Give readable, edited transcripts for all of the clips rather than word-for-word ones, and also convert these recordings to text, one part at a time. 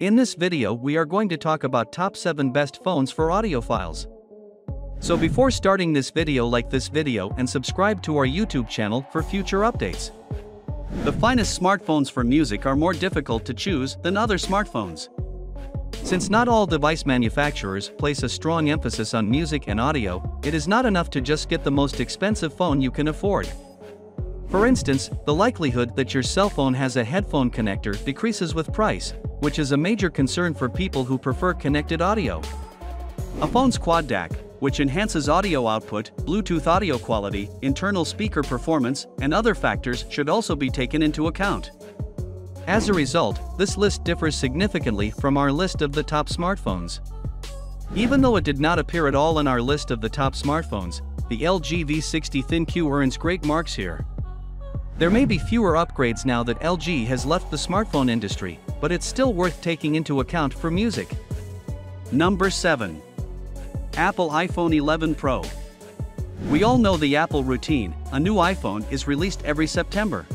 In this video we are going to talk about top 7 best phones for audiophiles. So before starting this video, like this video and subscribe to our YouTube channel for future updates. The finest smartphones for music are more difficult to choose than other smartphones. Since not all device manufacturers place a strong emphasis on music and audio, it is not enough to just get the most expensive phone you can afford. For instance, the likelihood that your cell phone has a headphone connector decreases with price, which is a major concern for people who prefer connected audio. A phone's Quad DAC, which enhances audio output, Bluetooth audio quality, internal speaker performance, and other factors should also be taken into account. As a result, this list differs significantly from our list of the top smartphones. Even though it did not appear at all in our list of the top smartphones, the LG V60 ThinQ earns great marks here. There may be fewer upgrades now that LG has left the smartphone industry, but it's still worth taking into account for music. Number 7. Apple iPhone 11 Pro. We all know the Apple routine, a new iPhone is released every September.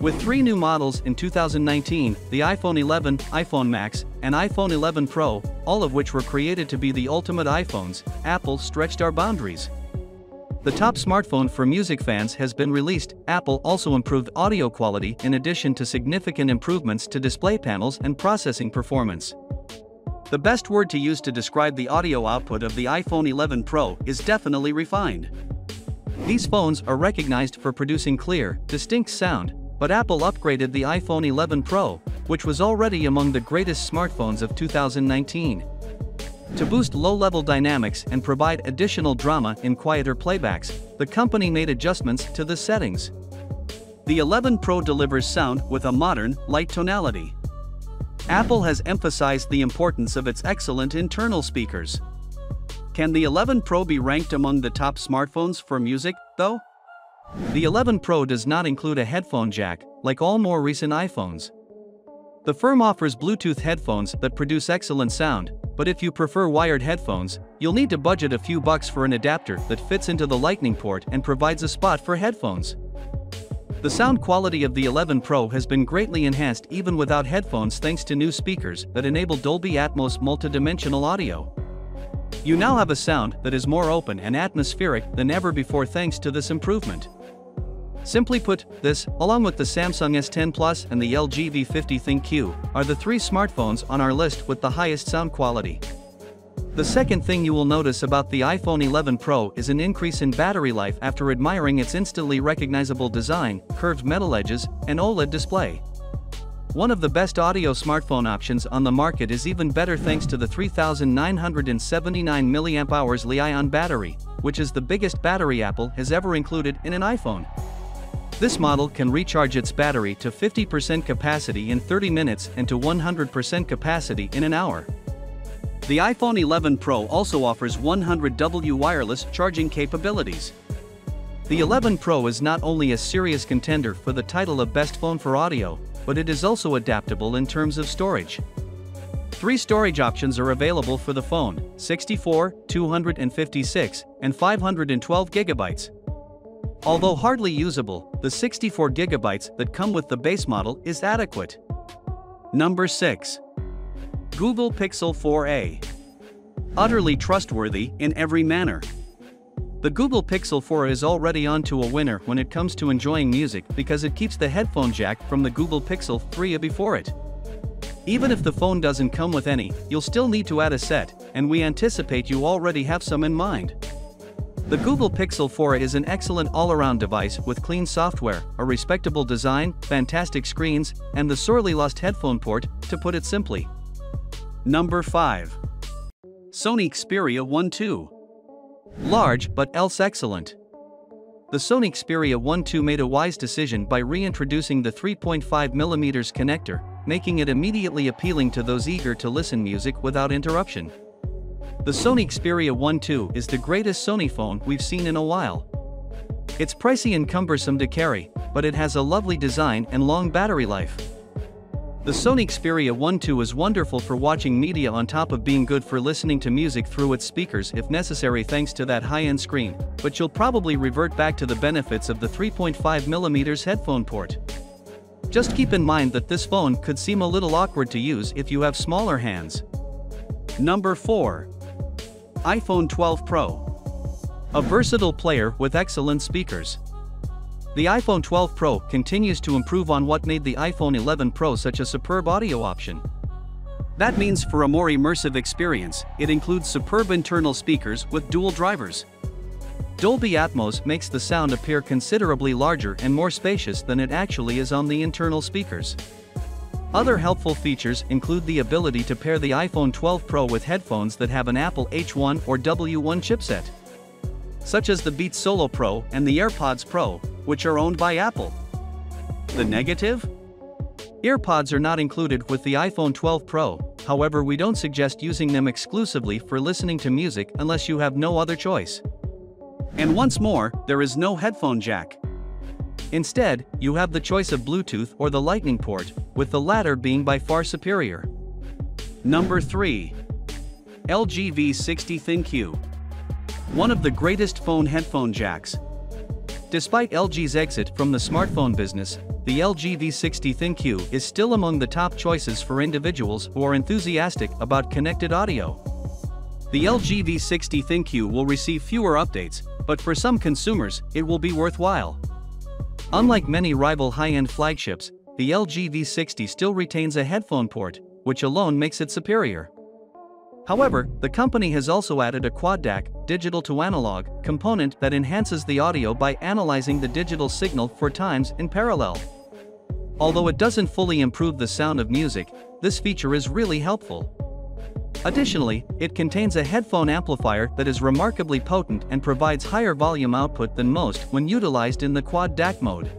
With 3 new models in 2019, the iPhone 11, iPhone Max, and iPhone 11 Pro, all of which were created to be the ultimate iPhones, Apple stretched our boundaries. The top smartphone for music fans has been released. Apple also improved audio quality in addition to significant improvements to display panels and processing performance. The best word to use to describe the audio output of the iPhone 11 Pro is definitely refined. These phones are recognized for producing clear, distinct sound, but Apple upgraded the iPhone 11 Pro, which was already among the greatest smartphones of 2019. To boost low-level dynamics and provide additional drama in quieter playbacks, the company made adjustments to the settings. The 11 Pro delivers sound with a modern, light tonality. Apple has emphasized the importance of its excellent internal speakers. Can the 11 Pro be ranked among the top smartphones for music, though? The 11 Pro does not include a headphone jack, like all more recent iPhones. The firm offers Bluetooth headphones that produce excellent sound, but if you prefer wired headphones, you'll need to budget a few bucks for an adapter that fits into the Lightning port and provides a spot for headphones. The sound quality of the 11 Pro has been greatly enhanced even without headphones thanks to new speakers that enable Dolby Atmos multidimensional audio. You now have a sound that is more open and atmospheric than ever before thanks to this improvement. Simply put, this, along with the Samsung S10 Plus and the LG V50 ThinQ, are the 3 smartphones on our list with the highest sound quality. The second thing you will notice about the iPhone 11 Pro is an increase in battery life after admiring its instantly recognizable design, curved metal edges, and OLED display. One of the best audio smartphone options on the market is even better thanks to the 3,979 mAh Li-ion battery, which is the biggest battery Apple has ever included in an iPhone. This model can recharge its battery to 50% capacity in 30 minutes and to 100% capacity in an hour. The iPhone 11 Pro also offers 100W wireless charging capabilities. The 11 Pro is not only a serious contender for the title of best phone for audio, but it is also adaptable in terms of storage. 3 storage options are available for the phone: 64, 256, and 512GB. Although hardly usable, the 64GB that come with the base model is adequate. Number 6. Google Pixel 4a. Utterly trustworthy in every manner. The Google Pixel 4a is already onto a winner when it comes to enjoying music because it keeps the headphone jack from the Google Pixel 3a before it. Even if the phone doesn't come with any, you'll still need to add a set, and we anticipate you already have some in mind. The Google Pixel 4a is an excellent all-around device with clean software, a respectable design, fantastic screens, and the sorely lost headphone port, to put it simply. Number 5. Sony Xperia 1 II. Large but else excellent. The Sony Xperia 1 II made a wise decision by reintroducing the 3.5mm connector, making it immediately appealing to those eager to listen music without interruption. The Sony Xperia 1 II is the greatest Sony phone we've seen in a while. It's pricey and cumbersome to carry, but it has a lovely design and long battery life. The Sony Xperia 1 II is wonderful for watching media on top of being good for listening to music through its speakers if necessary thanks to that high-end screen, but you'll probably revert back to the benefits of the 3.5mm headphone port. Just keep in mind that this phone could seem a little awkward to use if you have smaller hands. Number 4. iPhone 12 Pro. A versatile player with excellent speakers. The iPhone 12 Pro continues to improve on what made the iPhone 11 Pro such a superb audio option. That means for a more immersive experience, it includes superb internal speakers with dual drivers. Dolby Atmos makes the sound appear considerably larger and more spacious than it actually is on the internal speakers. Other helpful features include the ability to pair the iPhone 12 Pro with headphones that have an Apple H1 or W1 chipset, such as the Beats Solo Pro and the AirPods Pro, which are owned by Apple. The negative? AirPods are not included with the iPhone 12 Pro, however, we don't suggest using them exclusively for listening to music unless you have no other choice. And once more, there is no headphone jack. Instead, you have the choice of Bluetooth or the Lightning port, with the latter being by far superior. Number 3. LG V60 ThinQ. One of the greatest phone headphone jacks. Despite LG's exit from the smartphone business, the LG V60 ThinQ is still among the top choices for individuals who are enthusiastic about connected audio. The LG V60 ThinQ will receive fewer updates, but for some consumers, it will be worthwhile. Unlike many rival high-end flagships, the LG V60 still retains a headphone port, which alone makes it superior. However, the company has also added a Quad DAC, digital-to-analog, component that enhances the audio by analyzing the digital signal for times in parallel. Although it doesn't fully improve the sound of music, this feature is really helpful. Additionally, it contains a headphone amplifier that is remarkably potent and provides higher volume output than most when utilized in the Quad DAC mode.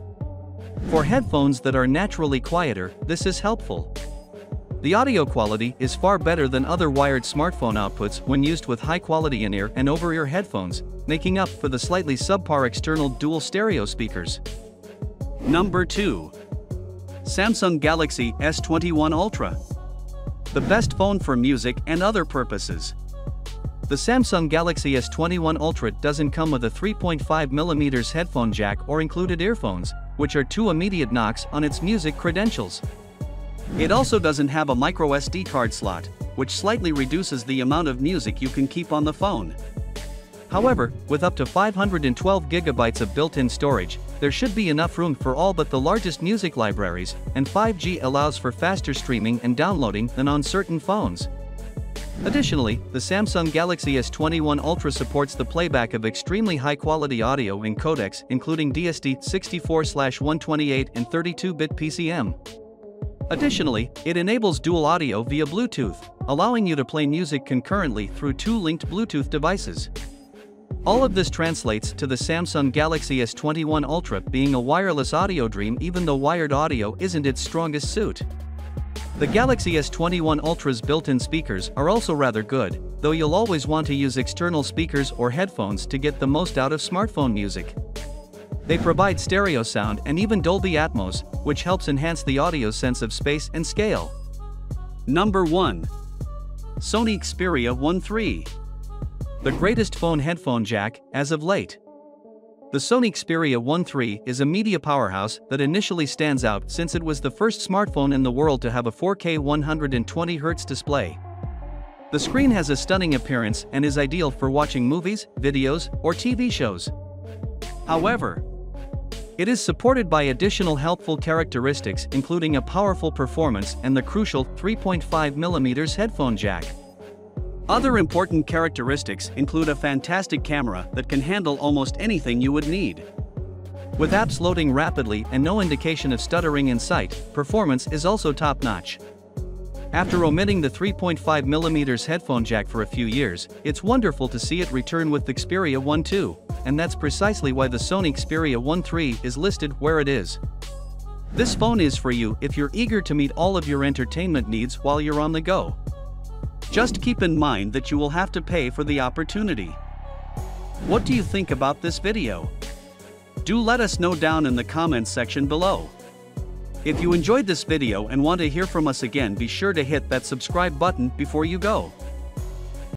For headphones that are naturally quieter, this is helpful. The audio quality is far better than other wired smartphone outputs when used with high-quality in-ear and over-ear headphones, making up for the slightly subpar external dual stereo speakers. Number 2. Samsung Galaxy S21 Ultra. The best phone for music and other purposes. The Samsung Galaxy S21 Ultra doesn't come with a 3.5mm headphone jack or included earphones, which are two immediate knocks on its music credentials. It also doesn't have a microSD card slot, which slightly reduces the amount of music you can keep on the phone. However, with up to 512GB of built-in storage, there should be enough room for all but the largest music libraries, and 5G allows for faster streaming and downloading than on certain phones. Additionally, the Samsung Galaxy S21 Ultra supports the playback of extremely high-quality audio in codecs including DSD 64/128 and 32-bit PCM. Additionally, it enables dual audio via Bluetooth, allowing you to play music concurrently through two linked Bluetooth devices. All of this translates to the Samsung Galaxy S21 Ultra being a wireless audio dream, even though wired audio isn't its strongest suit. The Galaxy S21 Ultra's built-in speakers are also rather good, though you'll always want to use external speakers or headphones to get the most out of smartphone music. They provide stereo sound and even Dolby Atmos, which helps enhance the audio sense of space and scale. Number 1. Sony Xperia 1 III. The greatest phone headphone jack, as of late. The Sony Xperia 1 III is a media powerhouse that initially stands out since it was the first smartphone in the world to have a 4K 120Hz display. The screen has a stunning appearance and is ideal for watching movies, videos, or TV shows. However, it is supported by additional helpful characteristics including a powerful performance and the crucial 3.5mm headphone jack. Other important characteristics include a fantastic camera that can handle almost anything you would need. With apps loading rapidly and no indication of stuttering in sight, performance is also top-notch. After omitting the 3.5mm headphone jack for a few years, it's wonderful to see it return with the Xperia 1 II, and that's precisely why the Sony Xperia 1 III is listed where it is. This phone is for you if you're eager to meet all of your entertainment needs while you're on the go. Just keep in mind that you will have to pay for the opportunity. What do you think about this video? Do let us know down in the comments section below. If you enjoyed this video and want to hear from us again, be sure to hit that subscribe button before you go.